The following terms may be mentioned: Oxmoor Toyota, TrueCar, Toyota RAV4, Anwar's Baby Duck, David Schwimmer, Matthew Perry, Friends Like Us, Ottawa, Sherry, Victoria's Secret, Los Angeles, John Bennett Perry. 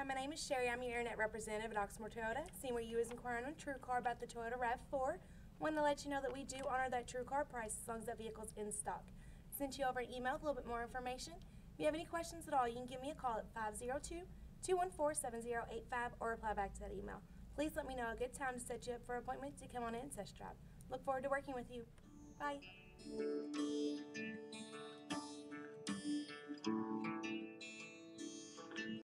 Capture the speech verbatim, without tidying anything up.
Hi, my name is Sherry. I'm your internet representative at Oxmoor Toyota. Seeing where you was inquiring on TrueCar about the Toyota RAV four, wanted to let you know that we do honor that TrueCar price as long as that vehicle's in stock. Sent you over an email with a little bit more information. If you have any questions at all, you can give me a call at five zero two, two one four, seven zero eight five or reply back to that email. Please let me know a good time to set you up for an appointment to come on in and test drive. Look forward to working with you. Bye.